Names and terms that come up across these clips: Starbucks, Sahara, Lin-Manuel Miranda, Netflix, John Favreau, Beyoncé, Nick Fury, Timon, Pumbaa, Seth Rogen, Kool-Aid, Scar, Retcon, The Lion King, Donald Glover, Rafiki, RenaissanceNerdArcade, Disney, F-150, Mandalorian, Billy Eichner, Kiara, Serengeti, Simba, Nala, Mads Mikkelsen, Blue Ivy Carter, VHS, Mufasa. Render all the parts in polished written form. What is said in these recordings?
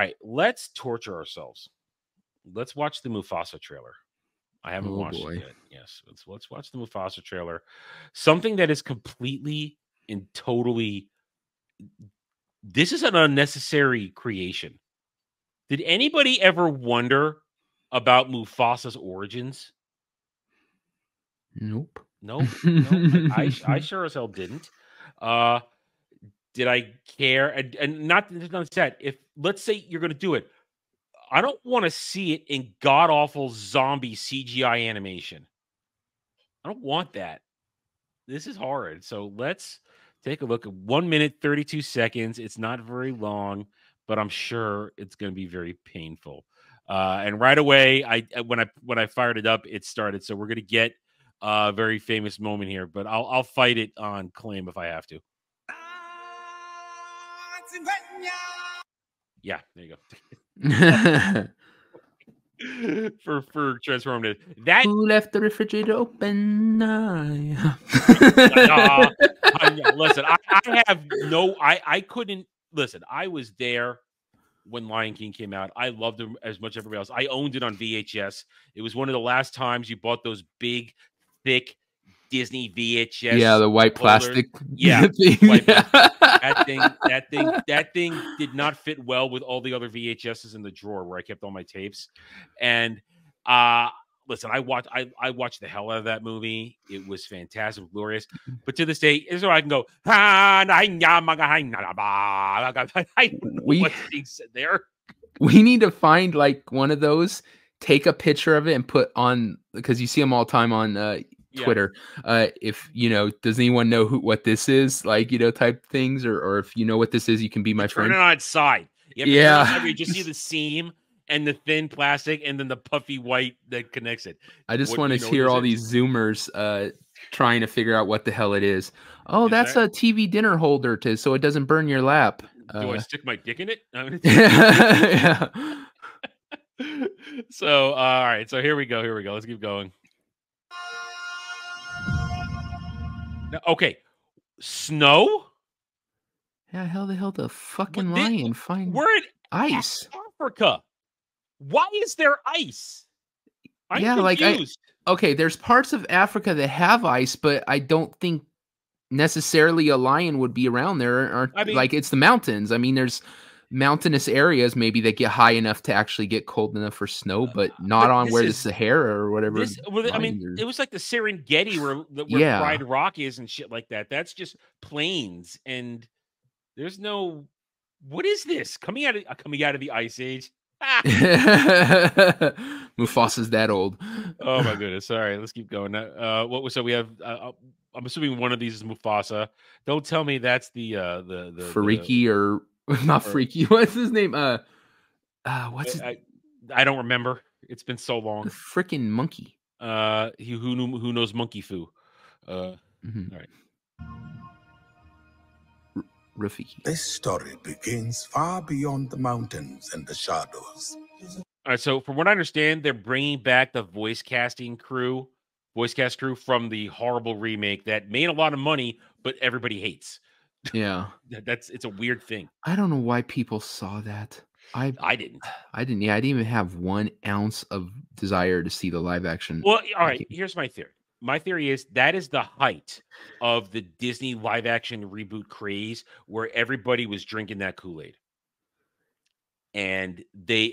All right, let's torture ourselves. Let's watch the Mufasa trailer. I haven't watched it yet. Yes, let's watch the Mufasa trailer. Something that is completely and totally... This is an unnecessary creation. Did anybody ever wonder about Mufasa's origins? Nope. Nope. Nope. I sure as hell didn't. Did I care? And not that. If let's say you're going to do it, I don't want to see it in god awful zombie CGI animation. I don't want that. This is horrid. So let's take a look at 1 minute, 32 seconds. It's not very long, but I'm sure it's going to be very painful. And right away, when I fired it up, it started. So we're going to get a very famous moment here, but I'll fight it on claim if I have to. Yeah, there you go. For transformative. That who left the refrigerator open? Listen, I have no. I couldn't listen. I was there when Lion King came out. I loved him as much as everybody else. I owned it on VHS. It was one of the last times you bought those big, thick Disney VHS. Yeah, the white plastic. Yeah, white plastic. That thing did not fit well with all the other VHSs in the drawer where I kept all my tapes. And listen, I watched the hell out of that movie. It was fantastic, glorious. But to this day, is where I can go. What's being said there? We need to find like one of those, take a picture of it, and put on, because you see them all the time on Twitter. Yeah. If you know, does anyone know what this is? Like, you know, type things, or if you know what this is, you can be my friend. Turn it on its side. Yeah, you just see the seam and the thin plastic, and then the puffy white that connects it. I just want to hear all these Zoomers trying to figure out what the hell it is. Oh, that's a TV dinner holder, so it doesn't burn your lap. Do I stick my dick in it? Yeah. So, all right. So here we go. Here we go. Let's keep going. Okay, snow. Yeah, how the hell the fucking lion find? We're in ice, Africa. Why is there ice? I'm confused. Okay, there's parts of Africa that have ice, but I don't think necessarily a lion would be around there. Or I mean, like, it's the mountains. I mean, there's mountainous areas maybe that get high enough to actually get cold enough for snow, but not on where the Sahara or whatever. I mean, it was like the Serengeti where Pride Rock is and shit like that. That's just plains, and there's no. What is this coming out of the Ice Age? Ah. Mufasa's that old. Oh my goodness! All right, let's keep going. So we have. I'm assuming one of these is Mufasa. Don't tell me that's the Fariki or. Not Freaky. What's his name? What's his... I don't remember. It's been so long. The freaking monkey. Who knows monkey foo? All right. Rafiki. This story begins far beyond the mountains and the shadows. All right. So from what I understand, they're bringing back the voice cast crew from the horrible remake that made a lot of money, but everybody hates. Yeah, it's a weird thing. I don't know why people saw that. I didn't. Yeah, I didn't even have 1 ounce of desire to see the live action. Well, all right. Here's my theory. My theory is that is the height of the Disney live action reboot craze, where everybody was drinking that Kool-Aid, and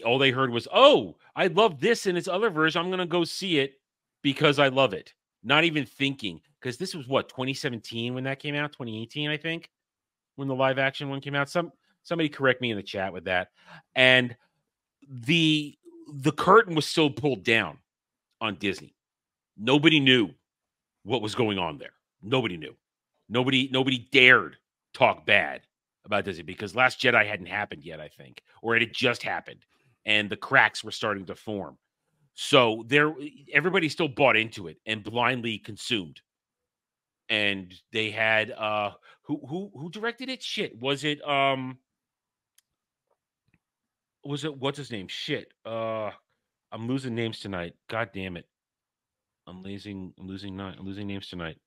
all they heard was, "Oh, I love this and its other version. I'm gonna go see it because I love it." Not even thinking, because this was what, 2017 when that came out, 2018 I think. When the live action one came out, somebody correct me in the chat with that. And the curtain was so pulled down on Disney. Nobody knew what was going on there. Nobody knew. Nobody dared talk bad about Disney because Last Jedi hadn't happened yet, I think, or it had just happened, and the cracks were starting to form. So everybody still bought into it and blindly consumed. And they had who directed it? Shit, was it what's his name? Shit, I'm losing names tonight. God damn it, I'm losing names tonight.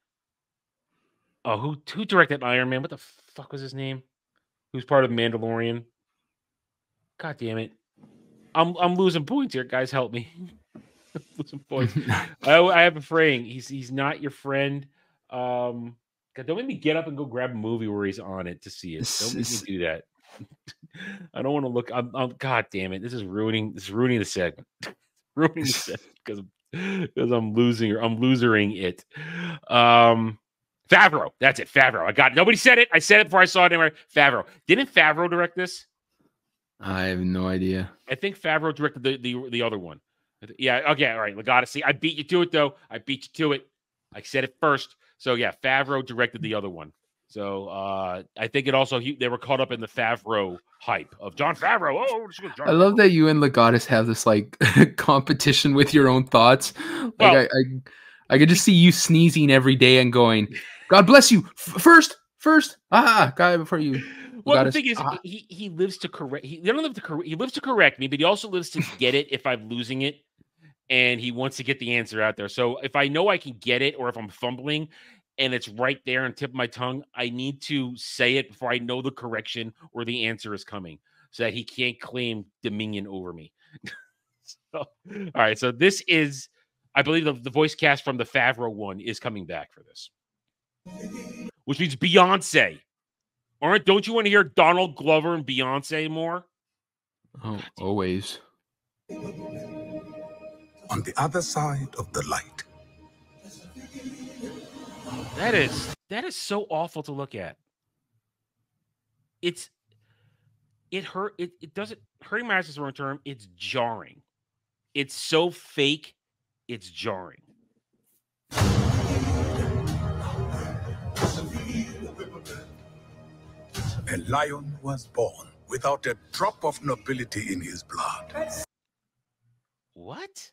Oh, who directed Iron Man? What the fuck was his name? Who's part of Mandalorian? God damn it. I'm losing points here. Guys, help me. I'm losing points. I have a fraying. He's not your friend. God, don't make me get up and go grab a movie where he's on it to see it. Don't make me do that. I don't want to look. I'm God damn it. This is ruining the segment. Ruining the segment because I'm losering it. Favreau. That's it. Favreau. I got it. Nobody said it. I said it before I saw it anywhere. Favreau. Didn't Favreau direct this? I have no idea. I think Favreau directed the other one. Yeah. Okay. All right. Legato. See, I beat you to it though. I beat you to it. I said it first. So yeah, Favreau directed the other one. So I think it also they were caught up in the Favreau hype of John Favreau. Oh, John I love Favreau. That you and Legatus have this like competition with your own thoughts. Like well, I could just see you sneezing every day and going, "God bless you." First, guy before you. Well, the thing is, he lives to correct. He lives to correct me, but he also lives to get it if I'm losing it, and he wants to get the answer out there. So if I know I can get it, or if I'm fumbling, and it's right there on the tip of my tongue, I need to say it before I know the correction or the answer is coming, so that he can't claim dominion over me. So, all right. So this is, I believe, the voice cast from the Favreau one is coming back for this, which means Beyonce. All right, don't you want to hear Donald Glover and Beyonce more? Oh, always. On the other side of the light. That is so awful to look at. It doesn't hurt my eyes is the wrong term. It's jarring. It's so fake, it's jarring. A lion was born without a drop of nobility in his blood. What?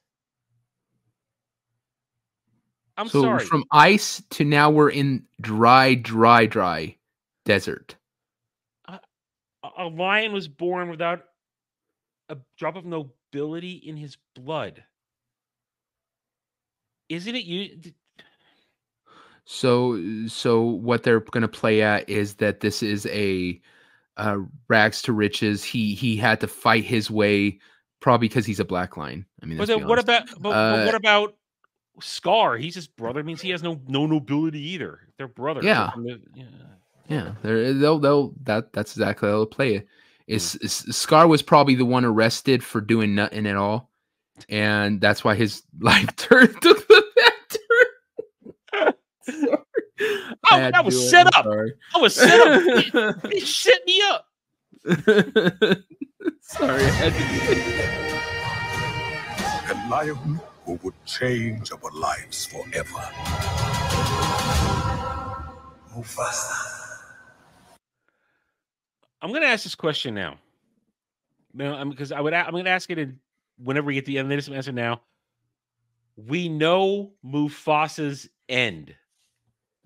I'm sorry. From ice to now we're in dry desert. A lion was born without a drop of nobility in his blood. Isn't it you? So what they're going to play at is that this is a rags to riches. He had to fight his way, probably because he's a black lion. I mean, but what about Scar? He's his brother. It means he has no nobility either. They're brothers. Yeah, yeah. That's exactly how they'll play it. Scar was probably the one arrested for doing nothing at all, and that's why his life turned to the Sorry. Oh, that was set up. I was set up. They set me up. Sorry, I had to do it. A lion who would change our lives forever. Mufasa. I'm gonna ask this question now. No, because I'm gonna ask it whenever we get to the end. There's some answer now. We know Mufasa's end.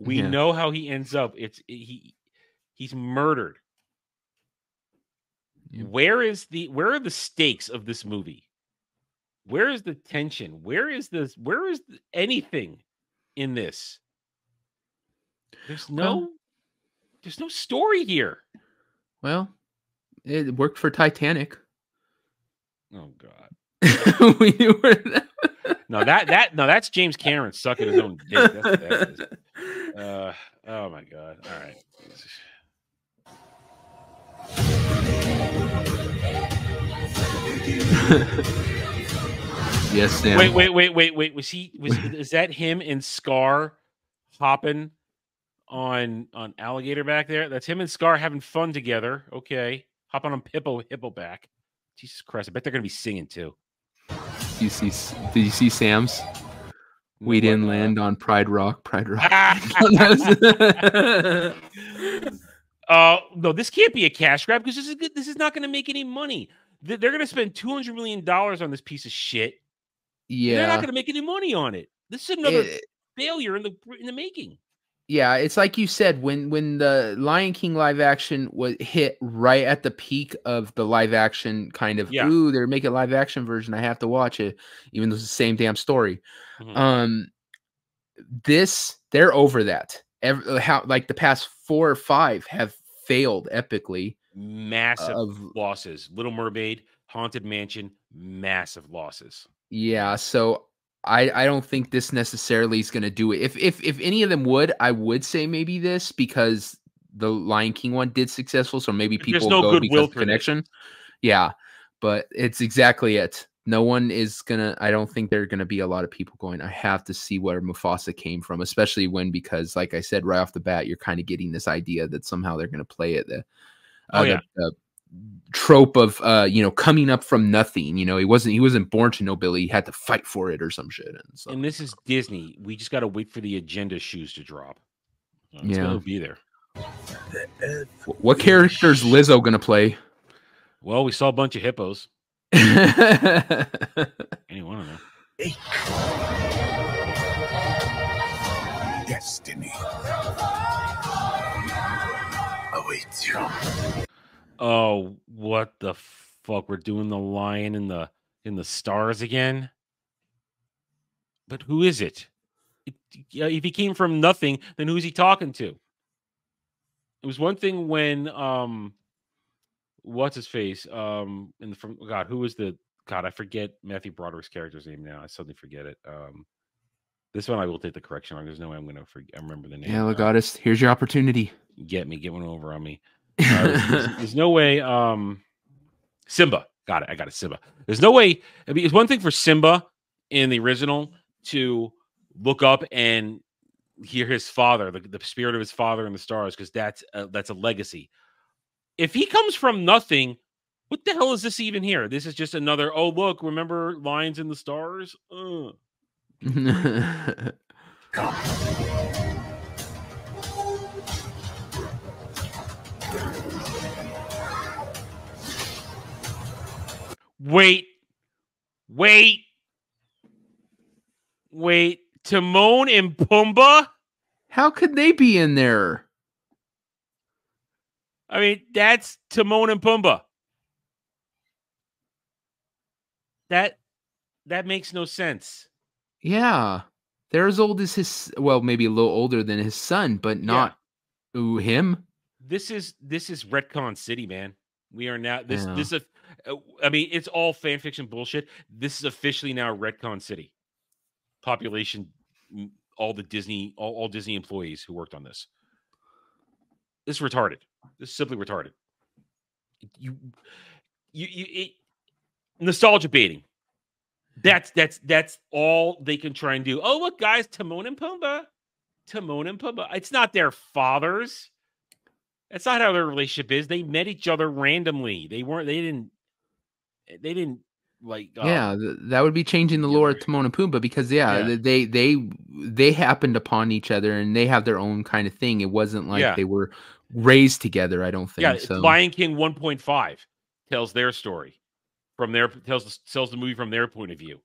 We know how he ends up. He's murdered. Yeah. Where are the stakes of this movie? Where is the tension? Where is anything in this? There's no story here. Well, it worked for Titanic. Oh God. We were that's James Cameron sucking his own dick. That's what that is. Oh my God! All right. Yes, Sam. Wait. Is that him and Scar hopping on alligator back there? That's him and Scar having fun together. Okay, hopping on hippo back. Jesus Christ! I bet they're gonna be singing too. Did you see Sam's? We didn't land on Pride Rock. No, this can't be a cash grab because this is not going to make any money. They're going to spend $200 million on this piece of shit. Yeah, they're not going to make any money on it. This is another failure in the making. Yeah, it's like you said when the Lion King live action was hit right at the peak of the live action kind of ooh, they're making a live action version. I have to watch it, even though it's the same damn story. Mm-hmm. They're over that. How like the past 4 or 5 have failed epically. Massive losses. Little Mermaid, Haunted Mansion, massive losses. Yeah, so I don't think this necessarily is going to do it. If any of them would, I would say maybe this, because the Lion King one did successful, so maybe people go because of connection. Yeah, but it's exactly it. No one is going to – I don't think there are going to be a lot of people going, I have to see where Mufasa came from, especially when, because like I said, right off the bat, you're kind of getting this idea that somehow they're going to play it. The trope of, you know, coming up from nothing. You know, he wasn't born to nobility. He had to fight for it or some shit. And this is Disney. We just got to wait for the agenda shoes to drop. It's going to be there. What character is Lizzo going to play? Well, we saw a bunch of hippos. Anyone of them? Destiny awaits you. Oh, what the fuck! We're doing the lion in the stars again. But who is it? If he came from nothing, then who's he talking to? It was one thing when what's his face? I forget Matthew Broderick's character's name now. I suddenly forget it. This one I will take the correction on. There's no way I'm gonna remember the name. Yeah, look, Goddess, here's your opportunity. Get one over on me. There's no way. Simba. Got it. I got it. Simba. There's no way. I mean, it's one thing for Simba in the original to look up and hear his father, the spirit of his father in the stars, because that's a legacy. If he comes from nothing, what the hell is this even here? This is just another, oh, look, remember Lions in the Stars? Wait. Timon and Pumbaa? How could they be in there? I mean, that's Timon and Pumbaa. That makes no sense. Yeah. They're as old as his, well, maybe a little older than his son, but not him. This is Retcon City, man. We are now I mean, it's all fan fiction bullshit. This is officially now Retcon City. Population, all Disney employees who worked on this. This is retarded. This is simply retarded. Nostalgia baiting. That's all they can try and do. Oh, look, guys, Timon and Pumbaa. It's not their fathers. That's not how their relationship is. They met each other randomly. They didn't like. That would be changing the lore of Timon and Pumbaa, because they happened upon each other and they have their own kind of thing. It wasn't like they were raised together, I don't think. Yeah, so. Lion King 1.5 tells their story from their tells the movie from their point of view,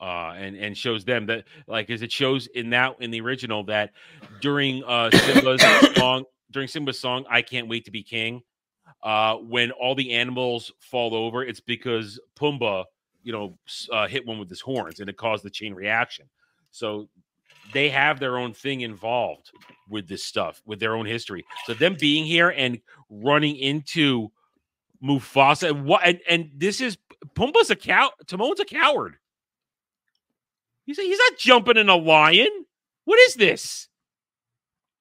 and shows them that, like, as it shows in the original, that during Simba's song, "I Can't Wait to Be King," when all the animals fall over, it's because Pumbaa, hit one with his horns, and it caused the chain reaction. So they have their own thing involved with this stuff, with their own history. So them being here and running into Mufasa, and this is Pumbaa's a cow. Timon's a coward. He's not jumping in a lion. What is this?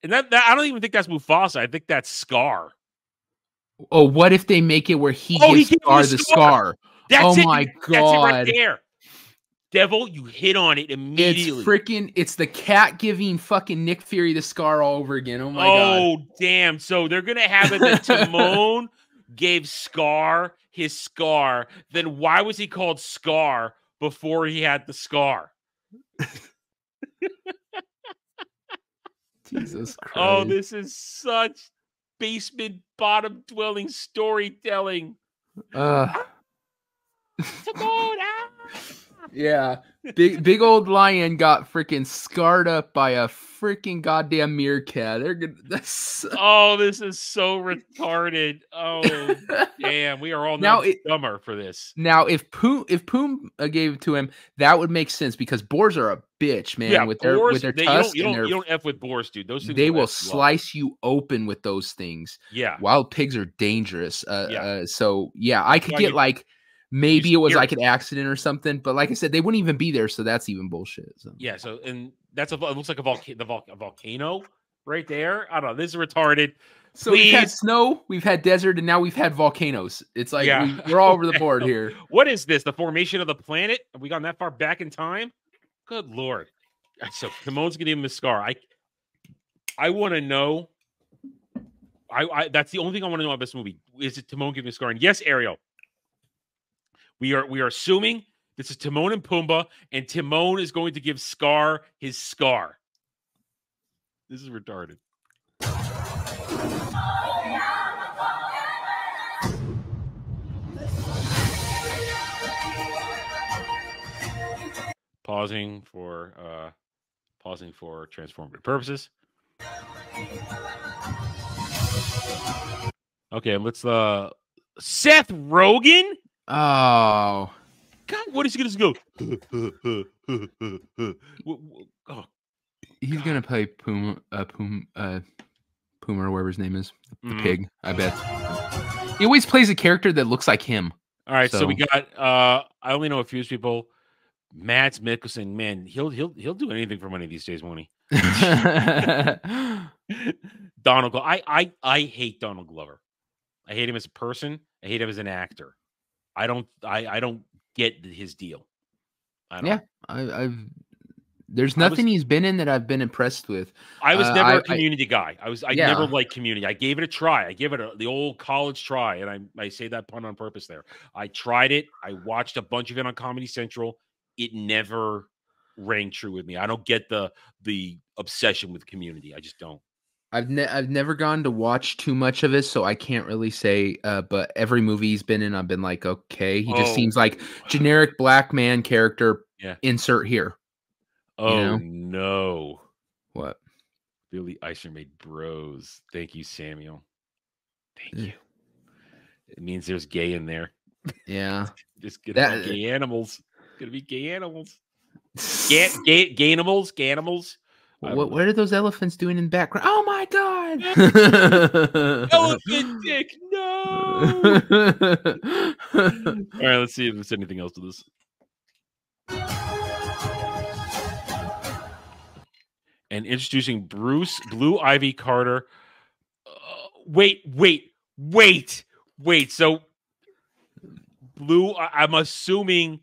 And that I don't even think that's Mufasa. I think that's Scar. Oh, what if they make it where he gives Scar the scar? That's it. God! That's it right there. Devil, you hit on it immediately. It's the cat giving fucking Nick Fury the scar all over again. Oh my God. Oh, damn. So they're going to have it that Timon gave Scar his scar. Then why was he called Scar before he had the scar? Jesus Christ. Oh, this is such basement bottom dwelling storytelling. Timon, Yeah. Big old lion got freaking scarred up by a freaking goddamn meerkat. They're gonna, oh, this is so retarded. Oh, damn. We are all now dumber for this. Now, if Pumbaa gave it to him, that would make sense because boars are a bitch, man. Yeah, with their tusks. You don't F with boars, dude. Those things they will slice you open with those things. Yeah. Wild pigs are dangerous. So, yeah, I could get like... Maybe it was like an accident or something, but like I said, they wouldn't even be there, so that's even bullshit. So. Yeah, so and that's it looks like a volcano right there. I don't know. This is retarded. So we've had snow, we've had desert, and now we've had volcanoes. It's like we're all over the board here. What is this? The formation of the planet? Have we gone that far back in time? Good Lord! So Timon's gonna give him a scar. I want to know. That's the only thing I want to know about this movie. Is it Timon giving a scar? And yes, Ariel. We are assuming this is Timon and Pumbaa, and Timon is going to give Scar his scar. This is retarded. Pausing for transformative purposes. Okay, let's Seth Rogen. Oh, God, what is he going to go? Oh, he's going to play Puma or whatever his name is. The pig, I bet. He always plays a character that looks like him. All right, so we got, I only know a few people. Mads Mikkelsen, man, he'll do anything for money these days, won't he? Donald Glover. I hate Donald Glover. I hate him as a person. I hate him as an actor. I don't get his deal. There's nothing he's been in that I've been impressed with. I was never a Community guy. I never liked Community. I gave it a try. I gave it the old college try, and I say that pun on purpose there. I tried it. I watched a bunch of it on Comedy Central. It never rang true with me. I don't get the obsession with Community. I just don't. I've never gone to watch too much of it, so I can't really say. But every movie he's been in, I've been like, okay, he just seems like generic black man character. Yeah. Insert here. Oh, you know? No! What? Billy Eichner made Bros. Thank you, Samuel. Thank you. It means there's gay in there. Yeah, just gay animals. Gonna be gay animals. Gay animals. Gay animals. What are those elephants doing in the background? Oh my God! Elephant dick, no! All right, let's see if there's anything else to this. And introducing Blue Ivy Carter. Wait. So, Blue, I'm assuming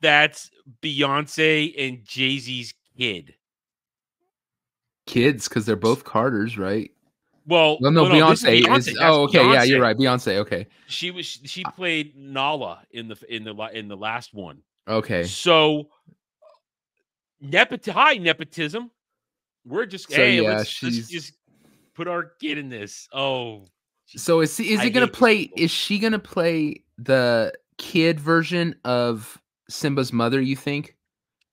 that's Beyonce and Jay-Z's kid. Kids, because they're both Carters, right? Well, no, Beyonce is. Oh, okay, Beyonce. Yeah, you're right, Beyonce. Okay, she played Nala in the last one. Okay, so nepotism. We're just let's just put our kid in this. Oh, so is she gonna play the kid version of Simba's mother? You think?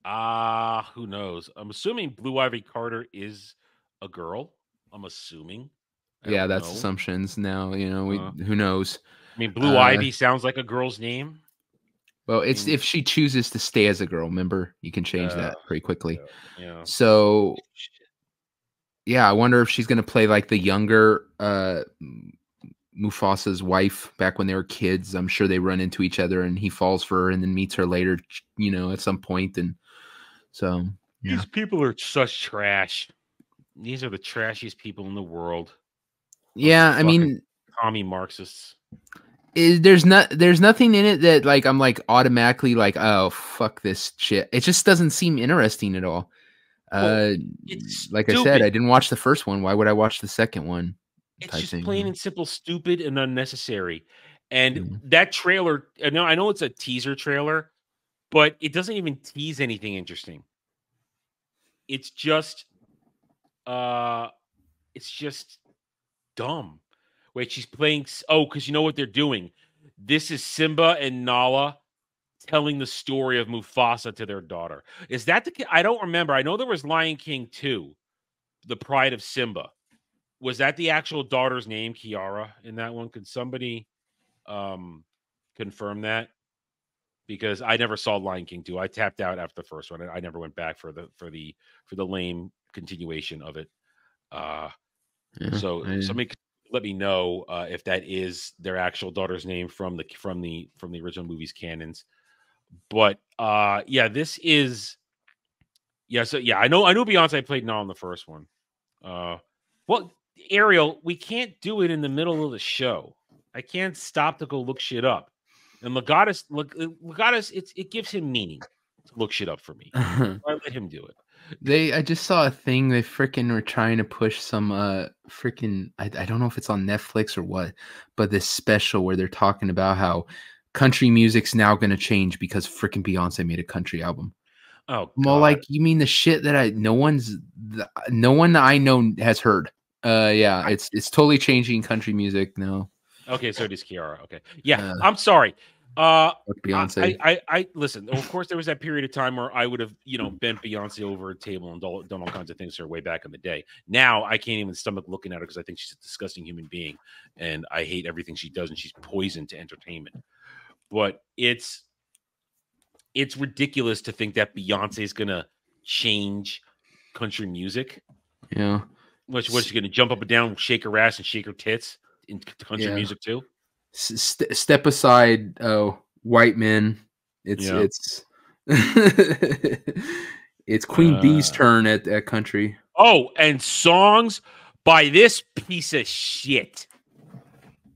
Who knows? I'm assuming Blue Ivy Carter is a girl. I'm assuming. Yeah, that's assumptions now, you know, who knows? I mean, Blue Ivy sounds like a girl's name. Well, it's if she chooses to stay as a girl, remember? You can change that pretty quickly. Yeah. So, yeah, I wonder if she's going to play like the younger Mufasa's wife back when they were kids. I'm sure they run into each other and he falls for her and then meets her later, you know, at some point. And so these people are such trash. These are the trashiest people in the world. Yeah, I mean, commie Marxists. There's nothing in it that like I'm like automatically like, oh fuck this shit. It just doesn't seem interesting at all. Well, like stupid. I said, I didn't watch the first one. Why would I watch the second one? It's just plain and simple, stupid and unnecessary. And that trailer, I know it's a teaser trailer, but it doesn't even tease anything interesting. It's just dumb. Wait, she's playing. Oh, because you know what they're doing. This is Simba and Nala telling the story of Mufasa to their daughter. Is that the... I don't remember. I know there was Lion King 2, The Pride of Simba. Was that the actual daughter's name, Kiara, in that one? Could somebody confirm that? Because I never saw Lion King 2. I tapped out after the first one. I never went back for the lame continuation of it. Somebody let me know if that is their actual daughter's name from the original movie's canons. But I know Beyonce played Nala in the first one. Well, Ariel, we can't do it in the middle of the show. I can't stop to go look shit up. And Legatus, it gives him meaning to look shit up for me. I let him do it. I just saw a thing. They freaking were trying to push some I don't know if it's on Netflix or what, but this special where they're talking about how country music's now going to change because freaking Beyonce made a country album. Oh, more like, you mean the shit that no one I know has heard. Yeah, it's totally changing country music now. Okay, so it is Kiara. Okay, yeah, I'm sorry. Beyonce. I listen. Of course, there was that period of time where I would have, bent Beyonce over a table and done all kinds of things to her way back in the day. Now I can't even stomach looking at her because I think she's a disgusting human being, and I hate everything she does, and she's poison to entertainment. But it's ridiculous to think that Beyonce is gonna change country music. Yeah, what's she gonna jump up and down, shake her ass, and shake her tits in country music too? Step aside, white men. It's it's Queen B's turn at country. Oh, and songs by this piece of shit.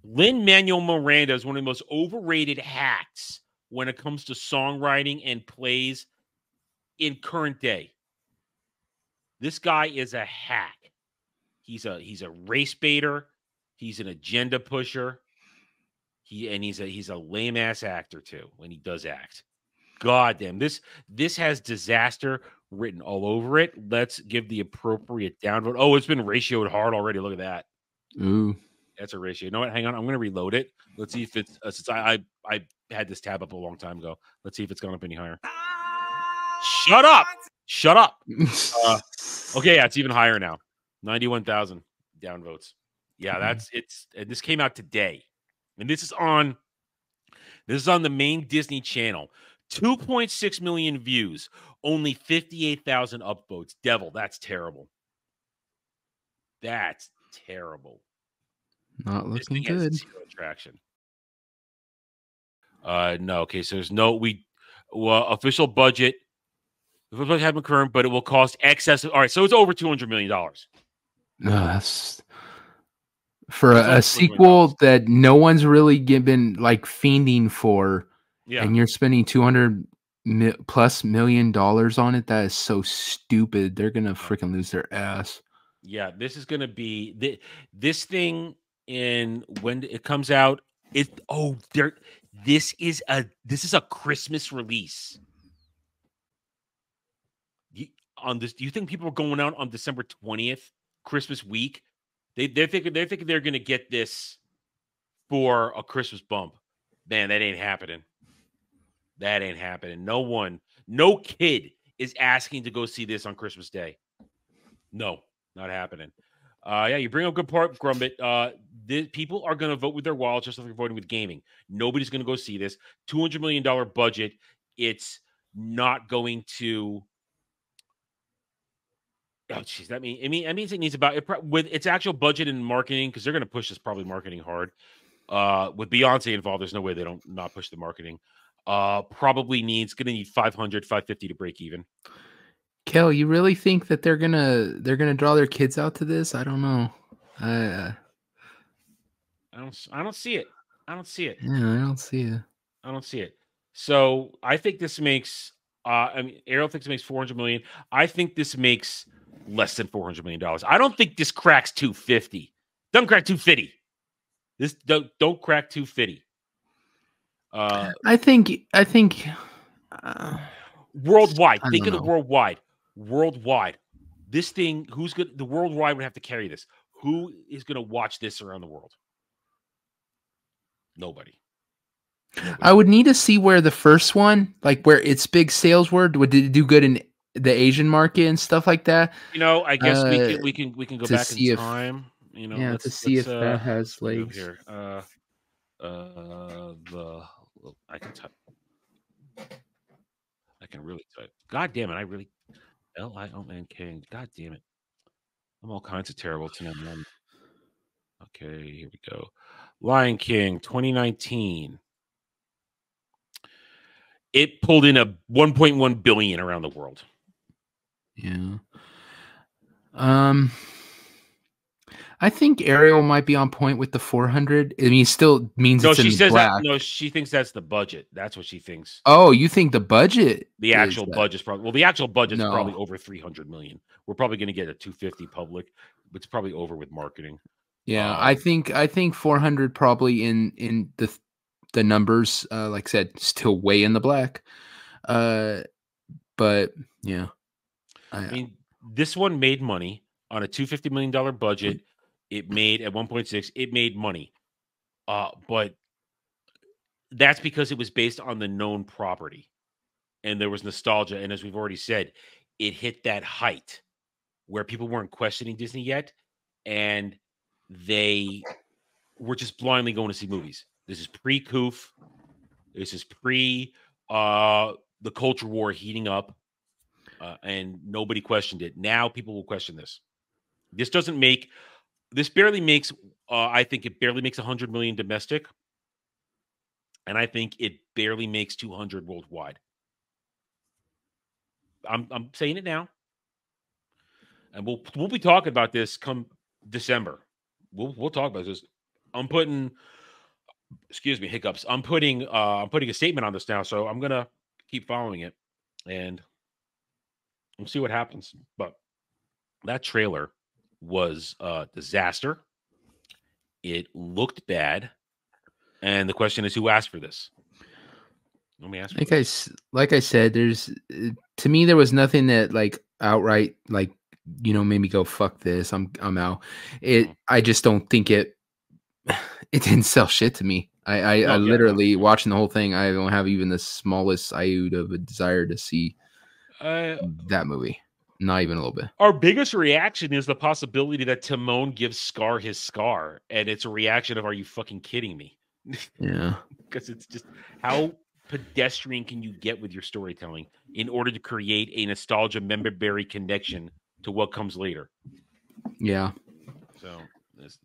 Lin-Manuel Miranda is one of the most overrated hacks when it comes to songwriting and plays in current day. This guy is a hack. He's a race baiter. He's an agenda pusher. He's a lame ass actor too when he does act. God damn, this has disaster written all over it. Let's give the appropriate downvote. Oh, it's been ratioed hard already. Look at that. Ooh, that's a ratio. You know what? Hang on, I'm gonna reload it. Let's see if it's since I had this tab up a long time ago. Let's see if it's gone up any higher. Shut up. Okay, yeah, it's even higher now. 91,000 downvotes. Yeah, that's it's. And this came out today, and this is on the main Disney Channel. 2.6 million views, only 58,000 upvotes. Devil, that's terrible. That's terrible. Not looking good. Zero traction. No. Okay, so there's no official budget. It hasn't confirmed, but it will cost excess. All right, so it's over $200 million. No, that's. For a sequel that no one's really been fiending for, and you're spending $200+ million on it, that is so stupid. They're gonna freaking lose their ass. Yeah, this is gonna be this thing. And when it comes out, this is a Christmas release. Do you think people are going out on December 20th, Christmas week? They're thinking they're gonna get this for a Christmas bump. Man, that ain't happening. That ain't happening. No kid is asking to go see this on Christmas Day. No, not happening. Yeah, you bring up a good part, Grumbit. People are gonna vote with their wallets, just like they're voting with gaming. Nobody's gonna go see this. $200 million budget. It's not going to. Oh, jeez, that means it needs with its actual budget and marketing, because they're going to push this probably marketing hard. With Beyonce involved, there's no way they don't not push the marketing. Probably going to need 500, 550 to break even. Kel, you really think that they're gonna draw their kids out to this? I don't know. I don't see it. I don't see it. Yeah, I don't see it. I don't see it. So I think this makes. Ariel thinks it makes $400 million. I think this makes less than $400 million. I don't think this cracks 250. Don't crack 250. This don't crack 250. I think worldwide. Think of the worldwide. Worldwide. This thing. Who's gonna? The worldwide would have to carry this. Who is gonna watch this around the world? Nobody. I would need to see where the first one, like where its big sales were. Did it do good in the Asian market and stuff like that? You know, I guess we can go back in time. You know, yeah, to see if that has legs. Here. I can type. I can really type. God damn it! I really L-I-O-N-K. God damn it! I'm all kinds of terrible tonight. Okay, here we go. Lion King 2019. It pulled in a 1.1 billion around the world. Yeah. I think Ariel might be on point with the 400. I mean, it still means no, it's she in says black. That, no, she thinks that's the budget. That's what she thinks. Oh, you think the budget? The actual budget's probably probably over 300 million. We're probably going to get a 250 public. But it's probably over with marketing. Yeah, I think 400 probably in the numbers, like I said, still way in the black. But yeah, I mean, this one made money on a $250 million budget. It made at 1.6, it made money. But that's because it was based on the known property and there was nostalgia. And as we've already said, it hit that height where people weren't questioning Disney yet. And they were just blindly going to see movies. This is pre-Coof. This is pre the culture war heating up, and nobody questioned it. Now people will question this. This doesn't make. This barely makes. I think it barely makes 100 million domestic, and I think it barely makes 200 worldwide. I'm saying it now, and we'll be talking about this come December. We'll talk about this. I'm putting. Excuse me, hiccups. I'm putting a statement on this now, so I'm gonna keep following it, and we'll see what happens. But that trailer was a disaster. It looked bad, and the question is, who asked for this? Let me ask. Like I said, there's to me there was nothing that like outright like you know made me go fuck this. I'm out. It. I just don't think it. It didn't sell shit to me. I literally watching the whole thing. I don't have even the smallest iota of a desire to see that movie. Not even a little bit. Our biggest reaction is the possibility that Timon gives Scar his scar, and it's a reaction of "Are you fucking kidding me?" Yeah, because it's just how pedestrian can you get with your storytelling in order to create a nostalgia member-berry connection to what comes later? Yeah. So. It's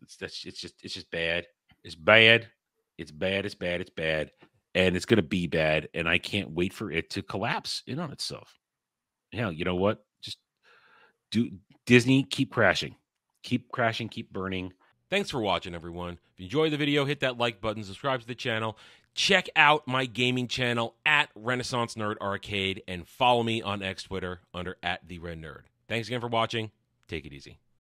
just bad. It's bad. It's bad. It's bad. It's bad. And it's gonna be bad. And I can't wait for it to collapse in on itself. Hell, you know what? Just do Disney. Keep crashing. Keep crashing. Keep burning. Thanks for watching, everyone. If you enjoyed the video, hit that like button. Subscribe to the channel. Check out my gaming channel at Renaissance Nerd Arcade, and follow me on X Twitter under @TheRedNerd. Thanks again for watching. Take it easy.